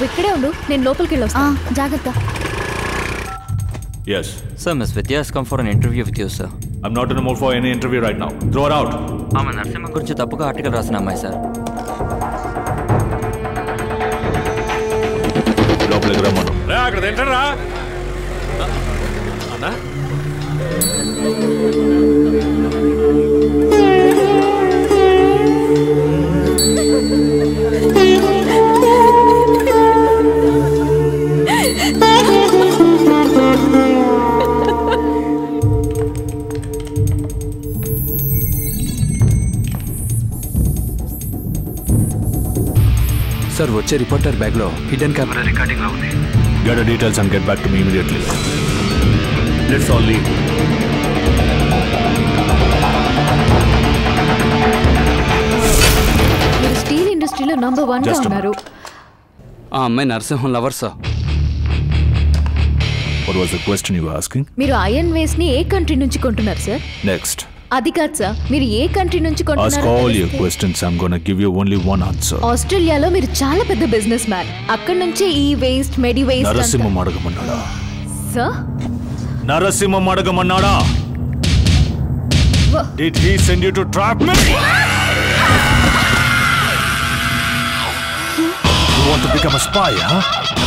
నువ్వు ఇక్కడే ఉండు, నేను లోపలికి వెళ్ళొస్తాను. జాగ్రత్త. Yes. Sir, Miss Vidya has come for an interview with you, sir. I'm not in a mood for any interview right now. Throw her out. ఆమె నరసింహ గురించి తప్పుగా ఆర్టికల్ రాసిన అమ్మాయి సార్. లోపలికి రమ్మను. రా అక్కడ ఎంటరా. అన్నా. సార్, వచ్చే రిపోర్టర్ బ్యాగ్లో హిడెన్ కెమెరా రికార్డింగ్లో ఉంది. Get details and get back to me immediately. Let's all leave. Steel ఇండస్ట్రీలో #1 ఉన్నారు. ఆ అమ్మాయి Narasimham lover sir. What was the question you were asking? మీరు ఐరన్ వేస్ట్ ని ఏ కంట్రీ నుంచి కొంటున్నారు సార్? నెక్స్ట్. అది కాదు సార్, మీరు ఏ కంట్రీ నుంచి కొంటున్నారు? All your questions I am gonna give you only one answer. ఆస్ట్రేలియాలో మీరు చాలా పెద్ద బిజినెస్ మ్యాన్, అక్కడ నుంచి ఈ వేస్ట్ మెడి వేస్ట్ నరసింహం అడగమన్నాడా సార్? నరసింహం అడగమన్నాడా? Did he send you to trap me? You want to become a spy? Ha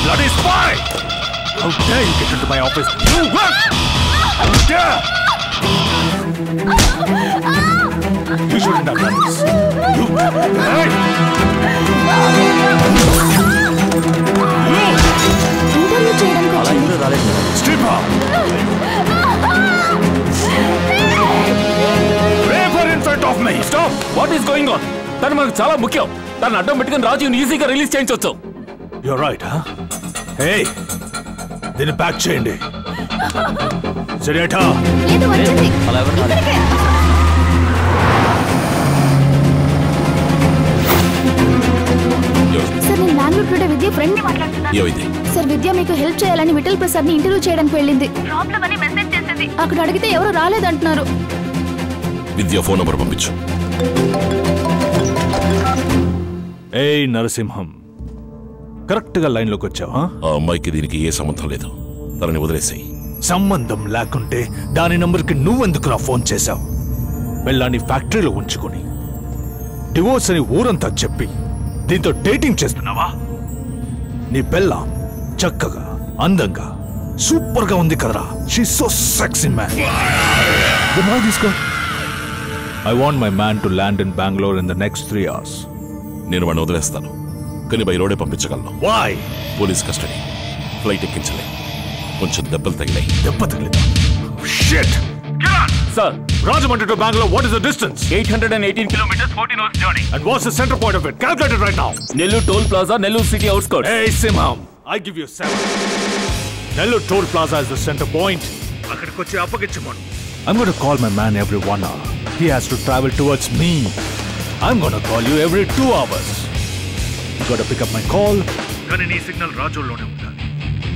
bloody spy! How dare you get into my office? You work! You shouldn't have done this. You! Hey! You! Interview చేయడం కాదు. రాలేదు. Strip her. Rape her in front of me. Stop. What is going on? తను మనకు చాలా ముఖ్యం. తను అడ్డం పెట్టుకుని రాజీవ్ని ఈజీగా రిలీజ్ చేయించొచ్చు. You are right, huh? Hey! దీన్ని ప్యాక్ చేయండి. సరేటా? ఏదో వచ్చింది. అలా ఎవరు రాలేదు. సార్, నేను బెంగళూరు టుడే విద్య ఫ్రెండ్ ని మాట్లాడుతున్నాను. సార్, విద్య మీకు హెల్ప్ చేయాలని విఠల్ ప్రసాద్ ని ఇంటర్వ్యూ చేయడానికి వెళ్ళింది. ప్రాబ్లం అని మెసేజ్ చేసింది. అక్కడ అడిగితే ఎవరు రాలేదంటున్నారు. విద్య ఫోన్ నంబర్ పంపించు. ఏయ్ నరసింహం, కరెక్ట్ గా లైన్ లోకి వచ్చావా? ఆ అమ్మాయికి దీనికి ఏ సంబంధం లేదు, తనని వదిలేసాయి. సంబంధం లేకుంటే దాని నంబర్కి నువ్వెందుకు నా ఫోన్ చేశావు? వెళ్ళాన్ని ఫ్యాక్టరీలో ఉంచుకొని డివోర్స్ అని ఊరంతా చెప్పి దీంతో డేటింగ్ చేస్తున్నావా? నీ పెళ్ళ చక్కగా అందంగా సూపర్ గా ఉంది కదరా. She so sexy man. I want my man to land in Bengaluru in the next 3 hours. నేను వాడిని వదిలేస్తాను, కానీ బై రోడే పంపించగలను. వాయ్? పోలీస్ కస్టడీ, ఫ్లైట్ ఎక్కించలే, కొంచెం దెబ్బలు తగిలాయి. దెబ్బ తగిలిందా? Shit. Sir, Rajahmundry to Bangalore, what is the distance? 818 kilometers, 14 hours journey. And what's the center point of it? Calculate it right now. Nellore Toll Plaza, Nellore City outskirts. Hey, Simham, I give you 7. Nellore Toll Plaza is the center point. Akadikochi apagichmon. I'm going to call my man every 1 hour. He has to travel towards me. I'm going to call you every 2 hours. You got to pick up my call. Ganini signal Rajolone untadi.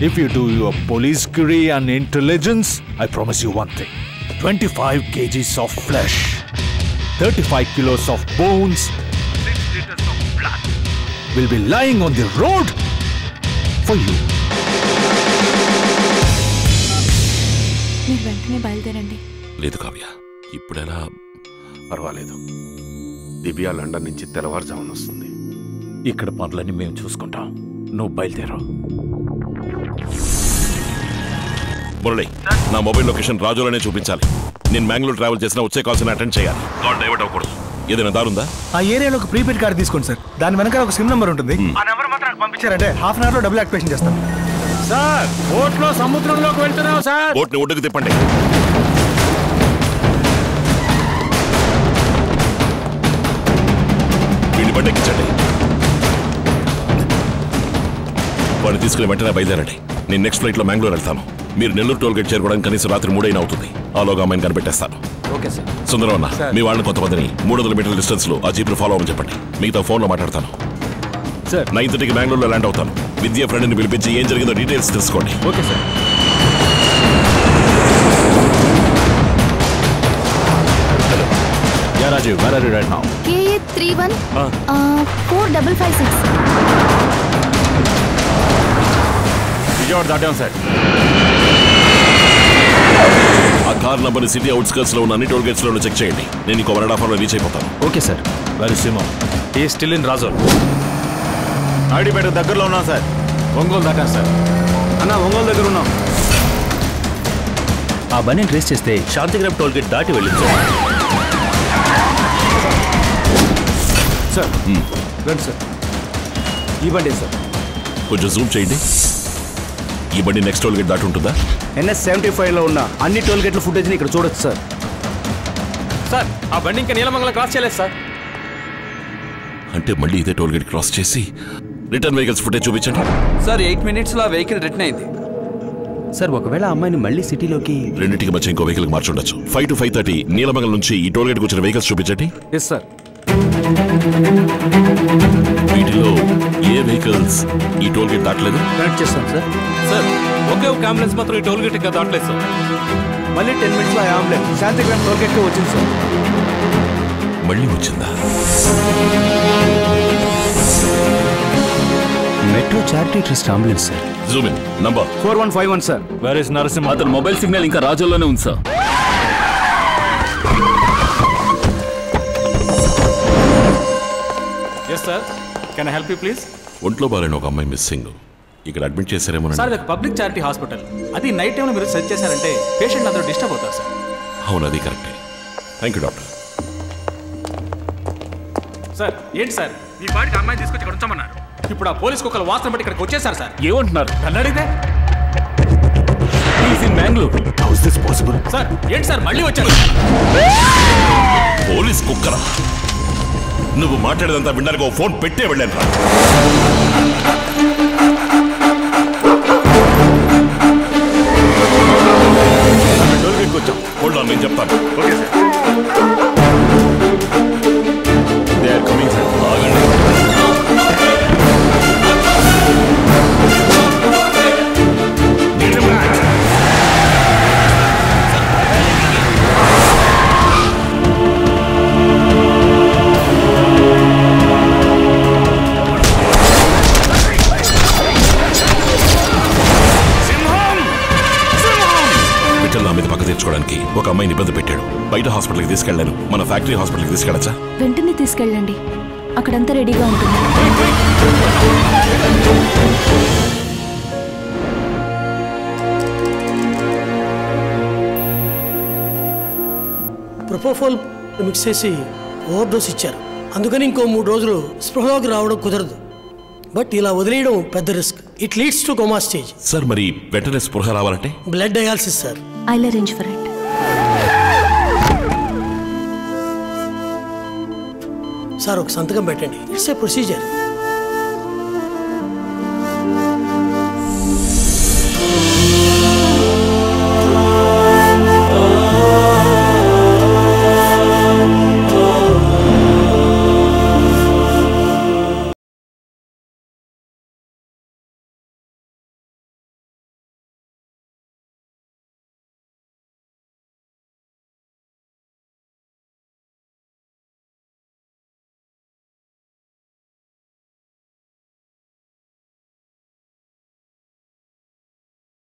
If you do your police query and intelligence, I promise you one thing. 25 kgs of flesh, 35 kilos of bones, 6 liters of blood will be lying on the road for you. మీరు వెంటనే బయలుదేరండి. లేదు కావ్య, ఇప్పుడెలా? పర్వాలేదు, దివ్య London నుంచి తెల్లవారుజామున వస్తుంది. ఇక్కడ పనులన్నీ మేము చూసుకుంటాం, నువ్వు బయలుదేరు. మురళి, నా మొబైల్ లొకేషన్ రాజోలోనే చూపించాలి. నేను బెంగళూరు ట్రావెల్ చేసినా వచ్చే కాల్స్ని అటెండ్ చేయాలి, కాల్ డైవర్ట్ అవ్వకూడదు. ఏదైనా దారుందా? ఆ ఏరియాలో ఒక ప్రీపెయిడ్ కార్డు తీసుకోండి సార్, దాని వెనక ఒక సిమ్ నెంబర్ ఉంటుంది. ఆ నెంబర్ మాత్రం పంపించారంటే హాఫ్ అన్ అవర్లో డబుల్ యాక్టివేషన్ చేస్తాం సార్. బోట్లో సముద్రంలోకి వెళ్తున్నాం సార్. బోట్ని ఒడ్డుకు తిప్పండి. వీడిని బండి ఎక్కించండి. వాడిని తీసుకుని వెంటనే బయలుదేరండి. నేను నెక్స్ట్ ఫ్లైట్లో బెంగళూరు వెళ్తాను. మీరు నెల్లూరు టోల్ గేట్ చేరుకోవడానికి కనీసం రాత్రి 3 అవుతుంది. ఆలోగా అమ్మాయిని కనిపెట్టేస్తాను. Okay sir. సుందరవన్న, మీ వాళ్ళని కొంతమందిని 300 మీటర్ల డిస్టెన్స్లో ఆ జీప్ని ఫాలో అవ్వని చెప్పండి. మిగతా ఫోన్లో మాట్లాడతాను సార్. 9:30కి బెంగళూరులో ల్యాండ్ అవుతాను. విద్యా ఫ్రెండ్ని పిలిపించి ఏం జరిగిందో డీటెయిల్స్ తెలుసుకోండి. Okay sir. Yeah Rajiv, where are you right now? K 31 4556. Vijayawada దాటాం సార్. ఆ కార్ నంబర్ని సిటీ అవుట్స్కర్ట్స్లో ఉన్న అన్ని టోల్ గేట్స్లోనూ చెక్ చేయండి. నేను ఇంకో 1.5 అవర్లో రీచ్ అయిపోతాను. Okay sir. నరసింహం ఈ స్టిల్ ఇన్ రాజోల్. నాయుడిపేట దగ్గరలో ఉన్నాం సార్. ఒంగోలు దాటాం సార్. అన్న ఒంగోలు దగ్గర ఉన్నాం. ఆ బండి ట్రేస్ చేస్తే శాంతిగ్రామ్ టోల్ గేట్ దాటి వెళ్ళింది సార్. రండి సార్, ఈ బండి సార్. కొంచెం జూమ్ చేయండి. ఈ బండి నెక్స్ట్ టోల్ గేట్ దాటి ఉంటుందా? NS 75లో ఉన్న అన్ని టోల్ గేట్ల ఫుటేజ్ని ఇక్కడ చూడొచ్చు సార్. సార్ ఆ బండి ఇంకా నీలమంగళం క్రాస్ చేయలేదు సార్. అంటే మళ్ళీ ఇదే టోల్ గేట్ క్రాస్ చేసి రిటర్న్ వెహికల్స్ ఫుటేజ్ చూపించండి సార్. 8 నిమిషాల్లో ఆ వెహికల్ రిటర్న్ అయింది సార్. ఒకవేళ అమ్మాయిని మళ్ళీ సిటీలోకి రెండింటికి మధ్య ఇంకో వెహికల్ మార్చుండొచ్చు. 5 to 5:30 నీలమంగళం నుంచి ఈ టోల్ గేట్ వచ్చిన వెహికల్స్ చూపించండి. Yes sir. వీటిలో ఏ వెహికల్స్ ఈ టోల్ గేట్ దాటలేదు? కనెక్ట్ చేస్తాం సార్. సార్ ఒకే ఒక అంబులెన్స్ మాత్రం ఈ టోల్ గేట్ ఇంకా దాటలేదు సార్. మళ్ళీ 10 నిమిషాలు ఆ అంబులెన్స్ శాంతిగ్రామ్ టోల్ గేట్కి వచ్చింది సార్. మళ్ళీ వచ్చిందా? Metro charity trust ambulance sir. Zoom in. Number 4151 sir. Where is Narasimha? అతను మొబైల్ సిగ్నల్ ఇంకా రాజోల్లోనే ఉంది sir. Yes sir, can I help you please? ఒంట్లో బాగాలేని ఒక అమ్మాయి మిస్సింగ్. ఇక్కడ అడ్మిట్ చేశారేమో సార్. అది పబ్లిక్ చారిటీ హాస్పిటల్. అది నైట్ టైంలో మీరు సెర్చ్ చేశారంటే పేషెంట్ అందరూ డిస్టర్బ్ అవుతారు సార్. అవును, అది కరెక్టే. Thank you doctor. సార్ ఏంటి సార్ మీ బాడీకి అమ్మాయిని తీసుకొచ్చి ఇక్కడ ఉంచమన్నారు? ఇప్పుడు ఆ పోలీస్ కుక్కలు వాసన బట్టి ఇక్కడికి వచ్చేసారు సార్. ఏమంటున్నారు? అడిగితే సార్ ఏంటి సార్ మళ్ళీ వచ్చారు? పోలీస్ కుక్కరా? నువ్వు మాట్లాడేదంతా వినడానికి ఫోన్ పెట్టే వెళ్ళాను రా. టోల్ గేట్కి వచ్చాం. హోల్డ్ ఆన్, నేను చెప్తాను. Okay sir. They are coming sir. ఆగండి. తెచ్చుకోవడానికి ఒక అమ్మాయిని ఇబ్బంది పెట్టాడు. బయట హాస్పిటల్కి తీసుకెళ్లాను. మన ఫ్యాక్టరీ హాస్పిటల్కి తీసుకెళ్ళచ్చా? వెంటనే తీసుకెళ్ళండి, అక్కడంతా రెడీగా ఉంటుంది. ప్రొపోఫోల్ మిక్స్ చేసి ఓవర్ డోస్ ఇచ్చారు, అందుకని ఇంకో 3 రోజులు స్పృహలోకి రావడం కుదరదు. బట్ ఇలా వదిలేయడం పెద్ద risk. It leads to coma stage sir. మరి వెంటనే స్పృహ రావాలంటే blood dialysis sir. I'll arrange for it. Sir ఒక సంతకం పెట్టండి. It's a procedure.